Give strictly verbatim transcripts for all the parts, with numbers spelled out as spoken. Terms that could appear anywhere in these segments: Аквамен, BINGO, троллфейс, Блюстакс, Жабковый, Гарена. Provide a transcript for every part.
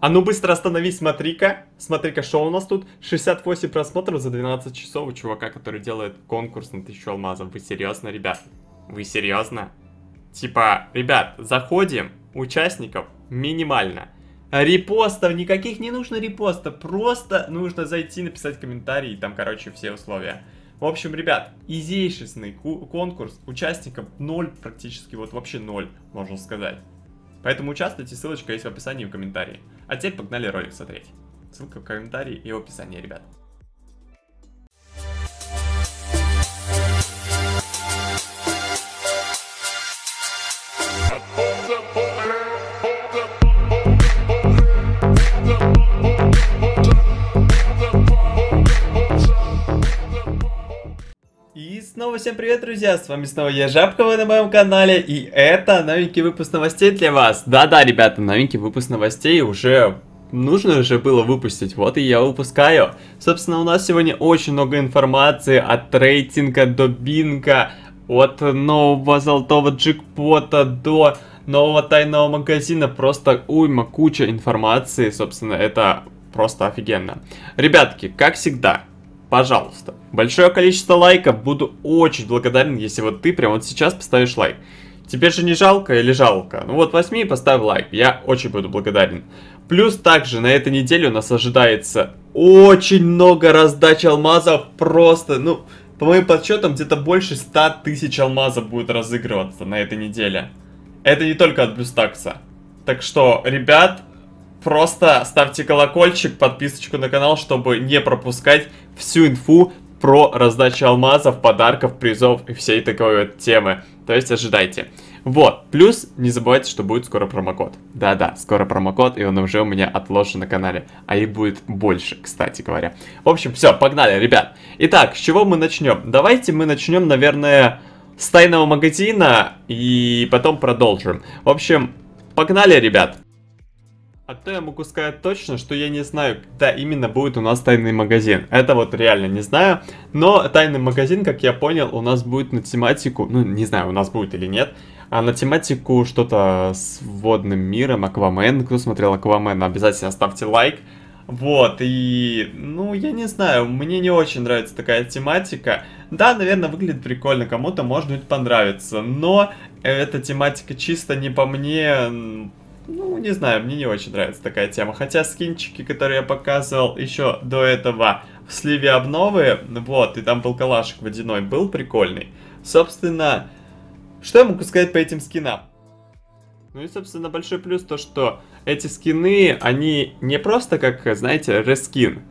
А ну быстро остановись, смотри-ка. Смотри-ка, что у нас тут? шестьдесят восемь просмотров за двенадцать часов у чувака, который делает конкурс на тысячу алмазов. Вы серьезно, ребят? Вы серьезно? Типа, ребят, заходим. Участников минимально. Репостов, никаких не нужно репостов. Просто нужно зайти, написать комментарий. И там, короче, все условия. В общем, ребят, изейший конкурс. Участников ноль практически. Вот вообще ноль, можно сказать. Поэтому участвуйте, ссылочка есть в описании и в комментарии. А теперь погнали ролик смотреть. Ссылка в комментарии и в описании, ребят. Снова всем привет, друзья, с вами снова я, Жабковый, на моем канале, и это новенький выпуск новостей для вас. Да-да, ребята, новенький выпуск новостей уже нужно же было выпустить, вот и я выпускаю. Собственно, у нас сегодня очень много информации от рейтинга до бинга, от нового золотого джекпота до нового тайного магазина, просто уйма, куча информации, собственно, это просто офигенно. Ребятки, как всегда... Пожалуйста, большое количество лайков, буду очень благодарен, если вот ты прямо вот сейчас поставишь лайк. Тебе же не жалко или жалко? Ну вот возьми и поставь лайк, я очень буду благодарен. Плюс также на этой неделе у нас ожидается очень много раздач алмазов, просто, ну, по моим подсчетам, где-то больше ста тысяч алмазов будет разыгрываться на этой неделе. Это не только от Блюстакса. Так что, ребят... Просто ставьте колокольчик, подписочку на канал, чтобы не пропускать всю инфу про раздачу алмазов, подарков, призов и всей такой вот темы. То есть ожидайте. Вот, плюс не забывайте, что будет скоро промокод. Да-да, скоро промокод, и он уже у меня отложен на канале. А и будет больше, кстати говоря. В общем, все, погнали, ребят. Итак, с чего мы начнем? Давайте мы начнем, наверное, с тайного магазина и потом продолжим. В общем, погнали, ребят. А то я могу сказать точно, что я не знаю, когда именно будет у нас тайный магазин. Это вот реально не знаю. Но тайный магазин, как я понял, у нас будет на тематику... Ну, не знаю, у нас будет или нет. А на тематику что-то с водным миром, Аквамен. Кто смотрел Аквамен, обязательно ставьте лайк. Вот, и... Ну, я не знаю, мне не очень нравится такая тематика. Да, наверное, выглядит прикольно, кому-то, может быть, понравится. Но эта тематика чисто не по мне... Ну, не знаю, мне не очень нравится такая тема. Хотя скинчики, которые я показывал еще до этого в сливе обновы, вот, и там был калашик водяной, был прикольный. Собственно, что я могу сказать по этим скинам? Ну и, собственно, большой плюс то, что эти скины, они не просто как, знаете, рескин.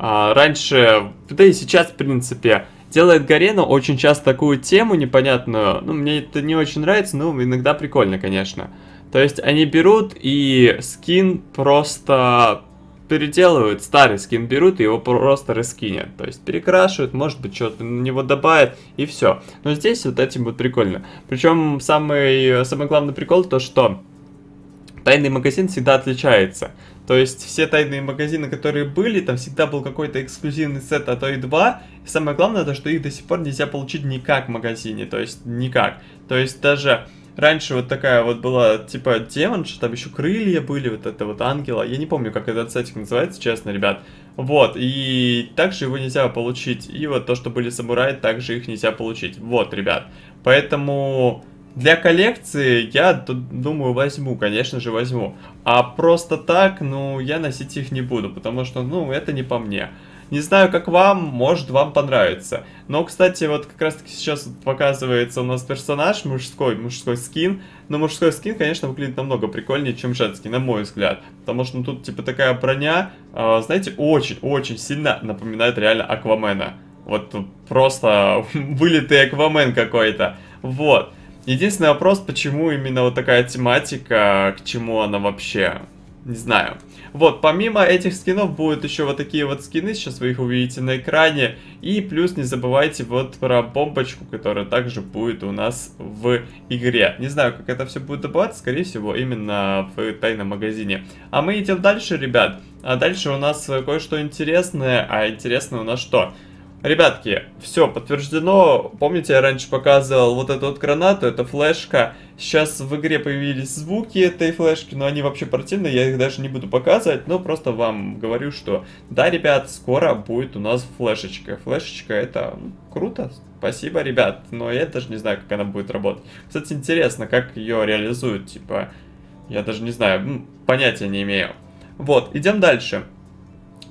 А раньше, да и сейчас, в принципе... Делает Гарена очень часто такую тему непонятную. Ну, мне это не очень нравится, но иногда прикольно, конечно. То есть они берут и скин просто переделывают. Старый скин берут и его просто раскинят. То есть перекрашивают, может быть, что-то на него добавят и все. Но здесь вот этим будет прикольно. Причем самый, самый главный прикол то, что тайный магазин всегда отличается. То есть все тайные магазины, которые были, там всегда был какой-то эксклюзивный сет, а то и два. И самое главное, то, что их до сих пор нельзя получить никак в магазине, то есть никак. То есть даже раньше вот такая вот была, типа, демонша, там еще крылья были, вот это вот ангела. Я не помню, как этот сетик называется, честно, ребят. Вот, и также его нельзя получить. И вот то, что были самураи, также их нельзя получить. Вот, ребят. Поэтому... Для коллекции я, думаю, возьму, конечно же, возьму. А просто так, ну, я носить их не буду, потому что, ну, это не по мне. Не знаю, как вам, может, вам понравится. Но, кстати, вот как раз-таки сейчас показывается у нас персонаж мужской, мужской скин. Но мужской скин, конечно, выглядит намного прикольнее, чем женский, на мой взгляд. Потому что, ну, тут, типа, такая броня, э, знаете, очень-очень сильно напоминает реально Аквамена. Вот просто вылитый Аквамен какой-то. Вот. Единственный вопрос, почему именно вот такая тематика, к чему она вообще, не знаю. Вот, помимо этих скинов будут еще вот такие вот скины, сейчас вы их увидите на экране. И плюс не забывайте вот про бомбочку, которая также будет у нас в игре. Не знаю, как это все будет добываться, скорее всего, именно в тайном магазине. А мы идем дальше, ребят. А дальше у нас кое-что интересное, а интересное у нас что? Ребятки, все подтверждено. Помните, я раньше показывал вот эту вот гранату, это флешка. Сейчас в игре появились звуки этой флешки, но они вообще противные, я их даже не буду показывать, но просто вам говорю, что да, ребят, скоро будет у нас флешечка. Флешечка, это круто, спасибо, ребят, но я даже не знаю, как она будет работать. Кстати, интересно, как ее реализуют, типа, я даже не знаю, понятия не имею. Вот, идем дальше.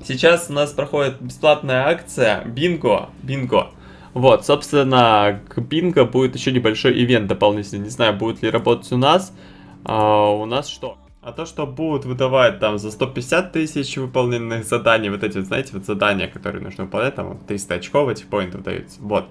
Сейчас у нас проходит бесплатная акция бинго, бинго. Вот, собственно, к бинго будет еще небольшой ивент дополнительный. Не знаю, будет ли работать у нас. А, у нас что? А то, что будут выдавать там за сто пятьдесят тысяч выполненных заданий, вот эти, знаете, вот задания, которые нужно выполнять, там триста очков этих поинтов даются, вот.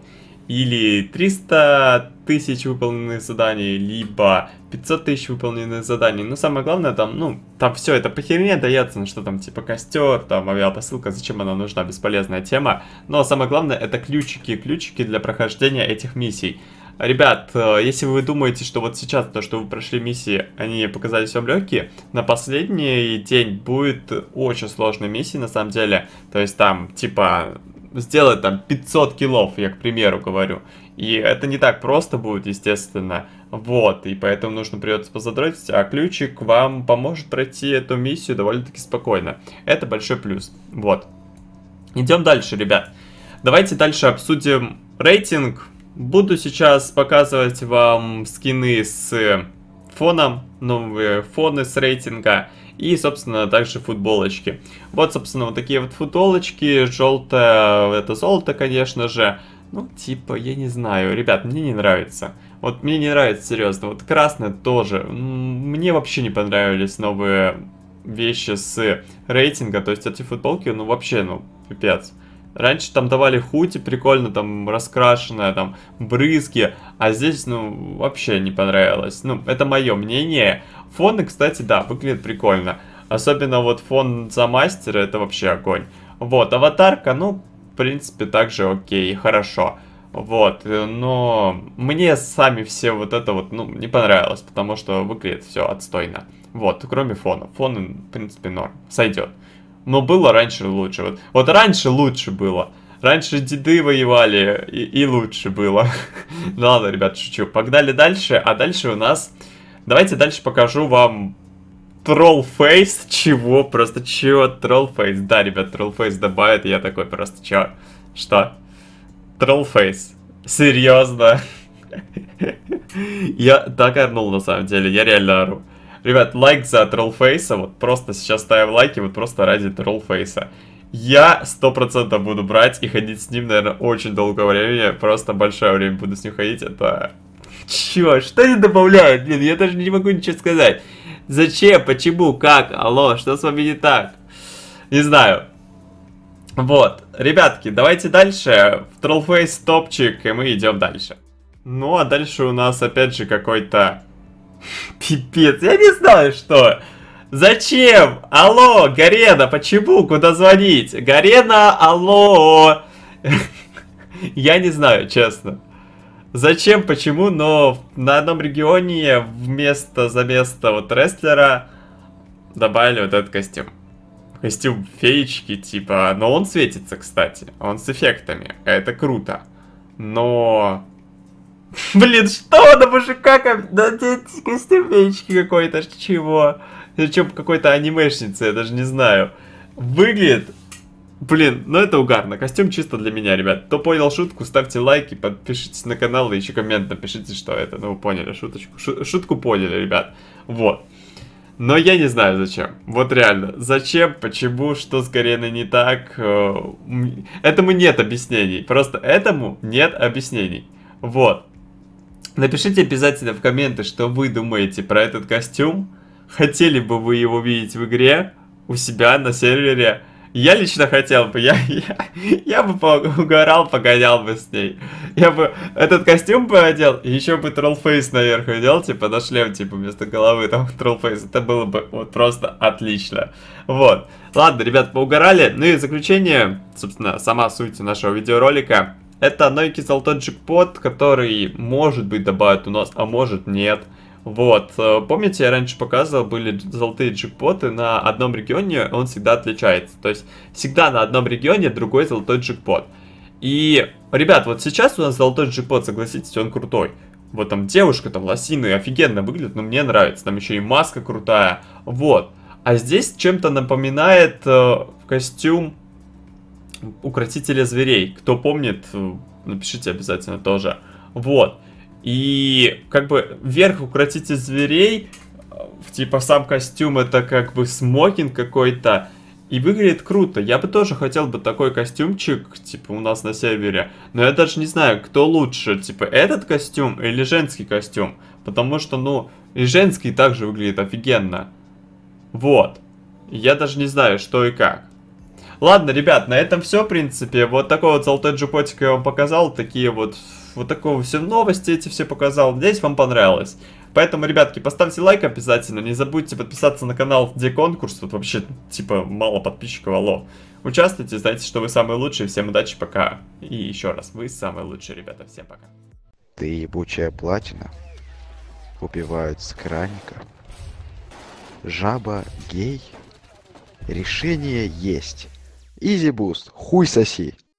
Или триста тысяч выполненных заданий, либо пятьсот тысяч выполненных заданий. Но самое главное, там, ну, там все это по херне дается, ну, что там, типа, костер, там, авиапосылка, зачем она нужна, бесполезная тема. Но самое главное, это ключики, ключики для прохождения этих миссий. Ребят, если вы думаете, что вот сейчас то, что вы прошли миссии, они показались вам легкие, на последний день будет очень сложная миссия, на самом деле. То есть там, типа... сделать там пятьсот киллов, я к примеру говорю. И это не так просто будет, естественно. Вот, и поэтому нужно придется позадротить, а ключик вам поможет пройти эту миссию довольно-таки спокойно. Это большой плюс. Вот. Идем дальше, ребят. Давайте дальше обсудим рейтинг. Буду сейчас показывать вам скины с фоном, новые фоны с рейтинга. И, собственно, также футболочки. Вот, собственно, вот такие вот футболочки. Желтое, это золото, конечно же. Ну, типа, я не знаю. Ребят, мне не нравится. Вот мне не нравится, серьезно. Вот красное тоже. Мне вообще не понравились новые вещи с рейтинга. То есть эти футболки, ну, вообще, ну, пипец. Раньше там давали худи, прикольно, там, раскрашенное, там, брызги, а здесь, ну, вообще не понравилось. Ну, это мое мнение. Фоны, кстати, да, выглядят прикольно. Особенно вот фон за мастера, это вообще огонь. Вот, аватарка, ну, в принципе, также окей, хорошо. Вот, но мне сами все вот это вот, ну, не понравилось, потому что выглядит все отстойно. Вот, кроме фона. Фон, в принципе, норм, сойдет. Но было раньше лучше. Вот, вот раньше лучше было. Раньше деды воевали, и, и лучше было. Ладно, ребят, шучу. Погнали дальше. А дальше у нас... Давайте дальше покажу вам троллфейс. Чего? Просто чего? Троллфейс. Да, ребят, троллфейс добавят. Я такой просто чё? Что? Троллфейс. Серьезно? Я так орнул, на самом деле. Я реально ору. Ребят, лайк за троллфейса, вот просто сейчас ставим лайки, вот просто ради троллфейса. Я сто процентов буду брать и ходить с ним, наверное, очень долгое время, просто большое время буду с ним ходить, это... Чё, что они добавляют? Блин, я даже не могу ничего сказать. Зачем, почему, как, алло, что с вами не так? Не знаю. Вот, ребятки, давайте дальше, в троллфейс топчик, и мы идем дальше. Ну, а дальше у нас опять же какой-то... Пипец, я не знаю, что. Зачем? Алло, Гарена, почему? Куда звонить? Гарена, алло. Я не знаю, честно. Зачем, почему, но на одном регионе вместо за место вот рестлера добавили вот этот костюм. Костюм феечки, типа, но он светится, кстати. Он с эффектами, это круто. Но... Блин, что на мужика надеть костюм феечки какой-то, чего? Причем какой-то анимешницы, я даже не знаю. Выглядит... Блин, ну это угарно, костюм чисто для меня, ребят. Кто понял шутку, ставьте лайки, подпишитесь на канал и еще коммент напишите, что это. Ну вы поняли шуточку, Шу шутку поняли, ребят. Вот. Но я не знаю зачем, вот реально. Зачем, почему, что с Гареной не так. Этому нет объяснений, просто этому нет объяснений. Вот. Напишите обязательно в комменты, что вы думаете про этот костюм. Хотели бы вы его видеть в игре, у себя на сервере? Я лично хотел бы, я, я, я бы угорал, погонял бы с ней. Я бы этот костюм бы одел, и еще бы троллфейс наверх одел, типа на шлем, типа вместо головы там троллфейс. Это было бы вот просто отлично. Вот. Ладно, ребят, поугорали. Ну и заключение, собственно, сама суть нашего видеоролика. Это новенький золотой джекпот, который, может быть, добавят у нас, а может нет. Вот, помните, я раньше показывал, были золотые джекпоты на одном регионе, он всегда отличается. То есть, всегда на одном регионе другой золотой джекпот. И, ребят, вот сейчас у нас золотой джекпот, согласитесь, он крутой. Вот там девушка, там лосины, офигенно выглядит, но мне нравится. Там еще и маска крутая, вот. А здесь чем-то напоминает э, костюм укротителя зверей. Кто помнит, напишите обязательно тоже. Вот. И как бы вверх укротитель зверей, типа сам костюм это как бы смокинг какой-то. И выглядит круто. Я бы тоже хотел бы такой костюмчик, типа, у нас на сервере. Но я даже не знаю, кто лучше, типа, этот костюм или женский костюм. Потому что, ну, и женский также выглядит офигенно. Вот. Я даже не знаю, что и как. Ладно, ребят, на этом все, в принципе. Вот такой вот золотой джипотик я вам показал. Такие вот, вот такого все новости эти все показал. Надеюсь, вам понравилось. Поэтому, ребятки, поставьте лайк обязательно, не забудьте подписаться на канал, где конкурс, тут вообще, типа, мало подписчиков, алло. Участвуйте, знаете, что вы самые лучшие, всем удачи, пока. И еще раз, вы самые лучшие, ребята, всем пока. Ты ебучая платина, убивают с краника, жаба гей, решение есть, изи буст, хуй соси.